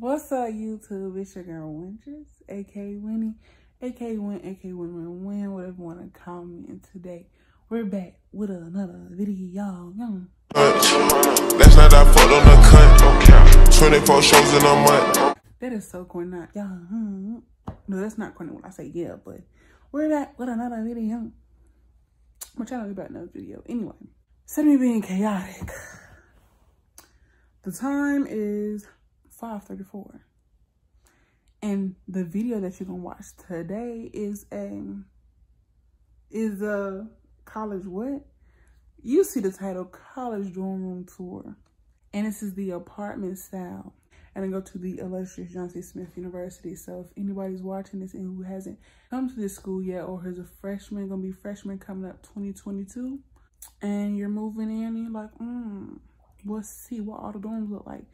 What's up, YouTube? It's your girl Wintress, aka Winnie, aka Win, whatever you want to call me. And today we're back with another video, y'all. That's not that fuck on the cunt. 24 shows in a month. That is so corny, y'all. No, that's not corny when I say yeah, but we're back with another video. But y'all know about another video anyway. Instead of me being chaotic, the time is 5:34, and the video that you're gonna watch today is a college what? You see the title, college dorm room tour, and this is the apartment style. And I go to the illustrious John C Smith University. So if anybody's watching this and who hasn't come to this school yet, or is a freshman, gonna be freshman coming up 2022, and you're moving in, and you're like, let's see what all the dorms look like.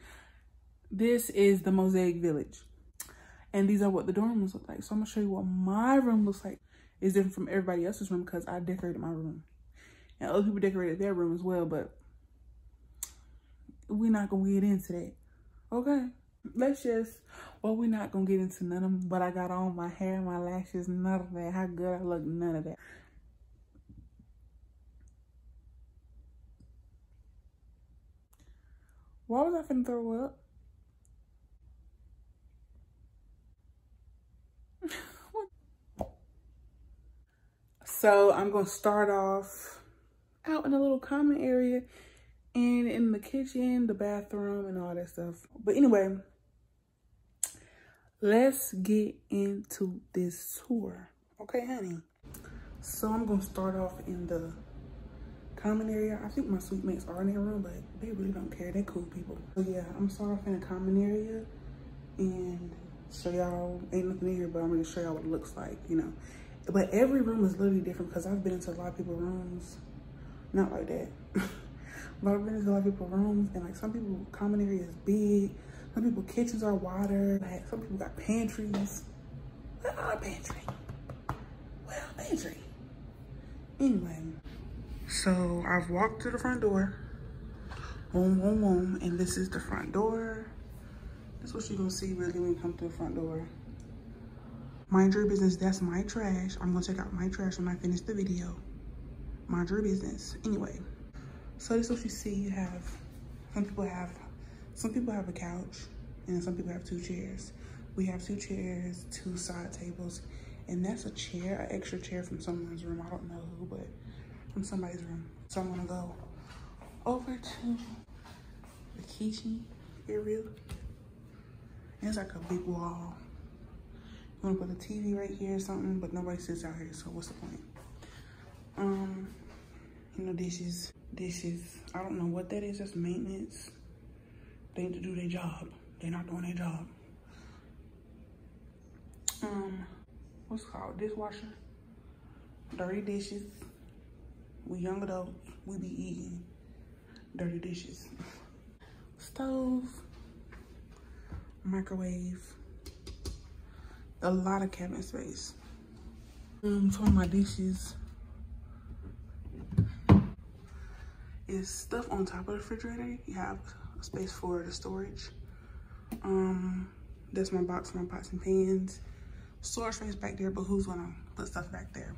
This is the Mosaic Village, and these are what the dorm rooms look like. So I'm gonna show you what my room looks like. It's different from everybody else's room because I decorated my room, and other people decorated their room as well, but we're not gonna get into that. Okay, let's just, well, we're not gonna get into none of them, but I got on my hair, my lashes, none of that, how good I look, none of that. Why was I finna throw up? So I'm gonna start off out in a little common area and in the kitchen, the bathroom, and all that stuff. But anyway, let's get into this tour. Okay, honey. So I'm gonna start off in the common area. I think my suite mates are in their room, but they really don't care. They cool people. So yeah, I'm starting off in the common area and show y'all, ain't nothing in here, but I'm gonna show y'all what it looks like, you know. But every room is literally different because I've been into a lot of people's rooms, not like that, but I've been into a lot of people's rooms, and like some people's common area is big, some people's kitchens are wider, like some people got pantries. What are pantry? What are pantry? Anyway, so I've walked to the front door, and this is the front door. That's what you're gonna see really when you come to the front door. Mind your business, that's my trash. I'm gonna check out my trash when I finish the video. Mind your business. Anyway, so this is what you see. You have, some people have a couch, and some people have two chairs. We have two chairs, two side tables, and that's a chair, an extra chair from someone's room. I don't know who, but from somebody's room. So I'm gonna go over to the kitchen area. And it's like a big wall. I'm gonna put a TV right here or something, but nobody sits out here, so what's the point? You know, dishes. I don't know what that is, that's maintenance. They need to do their job. They're not doing their job. What's it called? Dishwasher. Dirty dishes. We young adults, we be eating dirty dishes. Stove, microwave. A lot of cabinet space. Some of my dishes is stuff on top of the refrigerator. You have a space for the storage. That's my box, my pots and pans. Storage space back there, but who's gonna put stuff back there?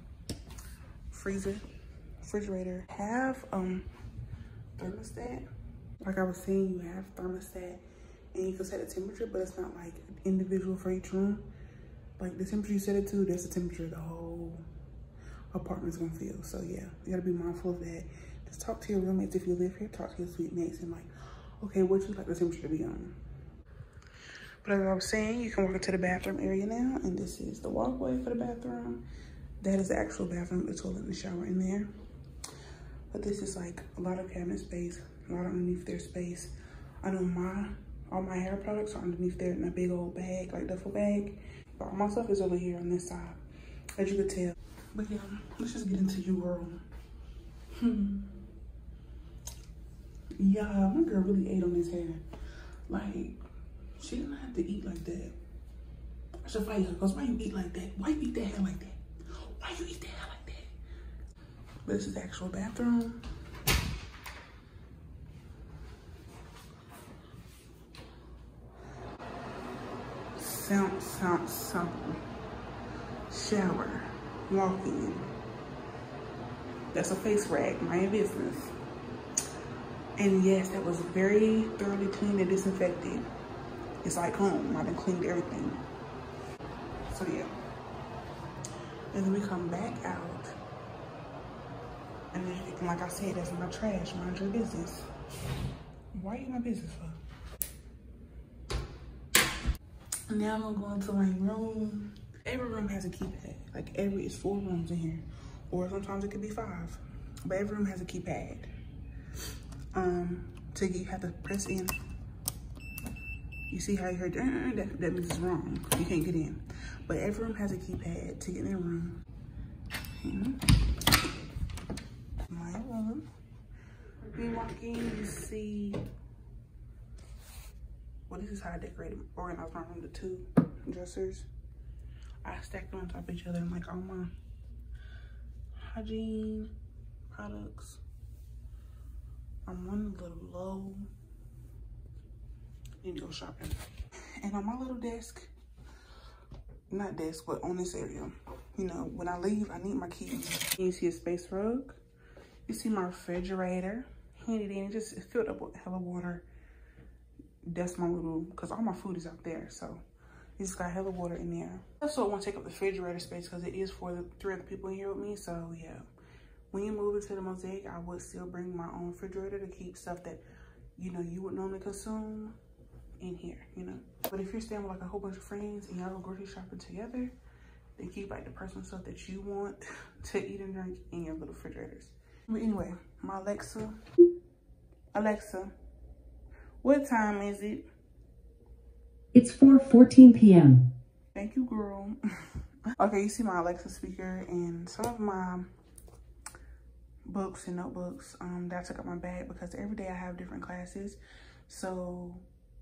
Freezer, refrigerator. Have thermostat. Like I was saying, you have thermostat, and you can set the temperature, but it's not like individual for each room. Like the temperature you set it to, that's the temperature the whole apartment's gonna feel. So yeah, you gotta be mindful of that. Just talk to your roommates if you live here, talk to your suite mates, and like, okay, what you like the temperature to be on. But as I was saying, you can walk into the bathroom area now, and this is the walkway for the bathroom. That is the actual bathroom, the toilet and the shower in there. But this is like a lot of cabinet space, a lot of underneath their space. I know all my hair products are underneath there in a big old bag, like duffel bag. All my stuff is over here on this side, as you could tell. But yeah, let's just get into your room. Yeah, my girl really ate on this hair. Like, she didn't have to eat like that. I should fight her, because why you eat like that? Why you eat that hair like that? Why you eat that hair like that? But this is the actual bathroom. something. Shower, walk in. That's a face rag, mind your business. And yes, that was very thoroughly cleaned and disinfected. It's like home, I done cleaned everything. So yeah. And then we come back out. And then, like I said, that's my trash, mind your business. Why are you my business for? Now I'm gonna go into my room. Every room has a keypad. Like it's 4 rooms in here. Or sometimes it could be 5. But every room has a keypad. So you have to press in. You see how you heard that means it's wrong. You can't get in. But every room has a keypad to get in their room. My room. We walk in, you see. Well, this is how I decorated, organized my room. The 2 dressers, I stacked them on top of each other. And like all my hygiene products. I'm running a little low. Need to go shopping. And on my little desk, not desk, but on this area, you know, when I leave, I need my keys. You see a space rug. You see my refrigerator. Handed in, just filled up with hella water. That's my little, because all my food is out there, so it's just got hella water in there. Also, I want to take up the refrigerator space because it is for the 3 other people in here with me. So yeah, when you move into the Mosaic, I would still bring my own refrigerator to keep stuff that, you know, you would normally consume in here, you know. But if you're staying with like a whole bunch of friends and y'all go grocery shopping together, then keep like the personal stuff that you want to eat and drink in your little refrigerators. But anyway, my Alexa, what time is it? It's 4:14 p.m. Thank you, girl. Okay, you see my Alexa speaker and some of my books and notebooks that I took out my bag because every day I have different classes. So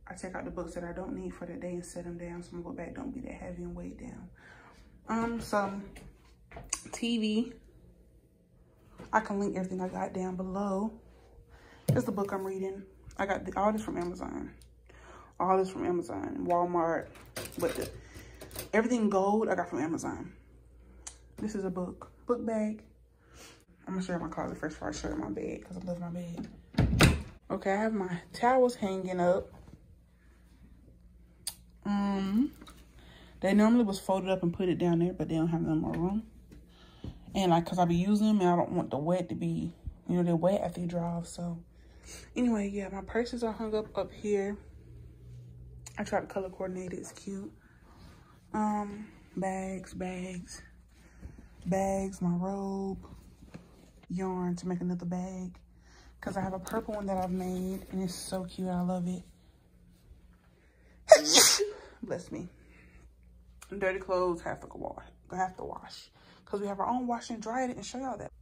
I take out the books that I don't need for the day and set them down. So my book bag don't be that heavy and weighed down. Some TV. I can link everything I got down below. That's the book I'm reading. I got all this from Amazon. All this from Amazon, Walmart, but everything gold I got from Amazon. This is a book bag. I'm gonna show you my closet first before I show you my bed, because I love my bed. Okay, I have my towels hanging up. They normally was folded up and put it down there, but they don't have no more room. And like, cause I be using them and I don't want the wet to be, you know, they're wet after you dry off. So anyway, yeah, my purses are hung up here. I tried to color coordinate it, it's cute. Bags, my robe. Yarn to make another bag because I have a purple one that I've made and it's so cute. I love it. Bless me. Dirty clothes have to wash because we have our own wash and dry it and show y'all that.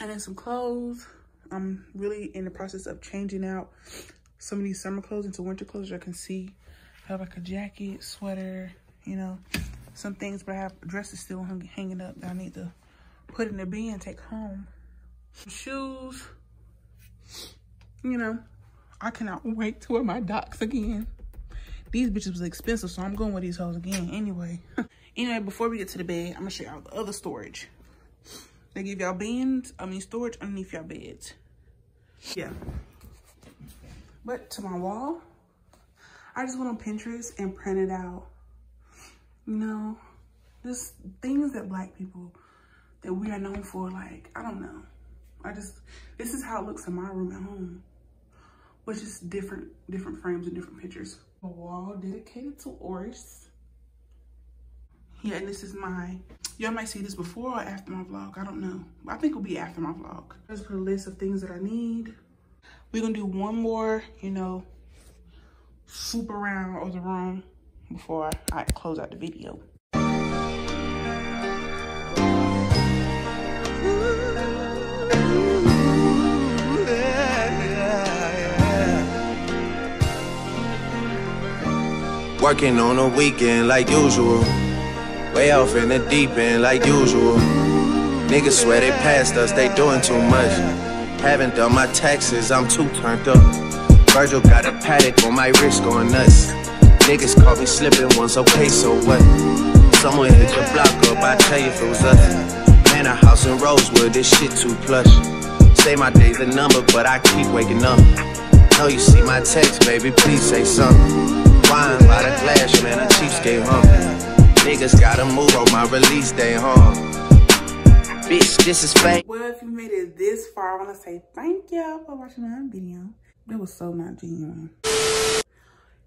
And then some clothes. I'm really in the process of changing out some of these summer clothes into winter clothes. You can see I have like a jacket, sweater, you know, some things, but I have dresses still hanging up that I need to put in the bin and take home. Shoes, you know, I cannot wait to wear my Docs again. These bitches was expensive, so I'm going with these hoes again anyway. Anyway, before we get to the bed, I'm gonna show y'all the other storage. They give y'all bins, I mean storage underneath y'all beds. Yeah. But to my wall, I just went on Pinterest and printed out, you know, just things that black people, that we are known for, like, I don't know. This is how it looks in my room at home, which is different frames and different pictures. A wall dedicated to Oris. Yeah, and this is my, y'all might see this before or after my vlog, I don't know. I think it'll be after my vlog. Let's put a list of things that I need. We're gonna do one more, you know, swoop around of the room before I close out the video. Working on a weekend like usual. Way off in the deep end like usual. Niggas swear they passed us, they doing too much. Haven't done my taxes, I'm too turned up. Virgil got a paddock on my wrist going nuts. Niggas caught me slipping once, okay, so what? Someone hit your block up, I tell you if it was us. Man, a house in Rosewood, this shit too plush. Say my day's a number, but I keep waking up. Know you see my text, baby, please say something. Wine by the glass, man, a cheapskate, huh? Niggas gotta move on my release day, huh? Bitch, this is fake. Well, if you made it this far, I wanna say thank y'all for watching my video. That was so not genuine.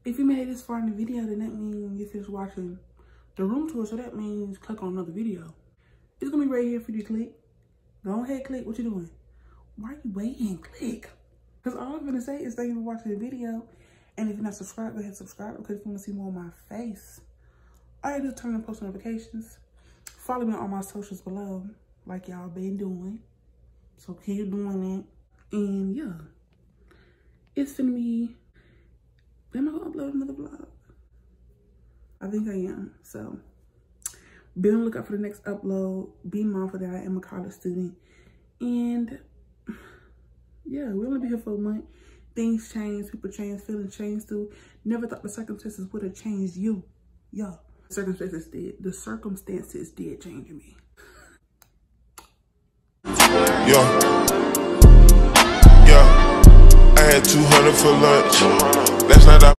If you made it this far in the video, then that means you finished watching the room tour, so that means click on another video. It's gonna be right here for you to click. Go ahead, click. What you doing? Why are you waiting? Click. Because all I'm gonna say is thank you for watching the video. And if you're not subscribed, go ahead and subscribe because if you want to see more of my face. All you do is turn on post notifications. Follow me on all my socials below, like y'all been doing. So keep doing it. And yeah, it's gonna be. Am I gonna upload another vlog? I think I am. So be on the lookout for the next upload. Be mindful that I am a college student. And yeah, we're only be here for a month. Things change, people change, feelings change too. Never thought the circumstances would have changed you. Yeah, circumstances did. The circumstances did change me. Yeah. I had 200 for lunch. That's not.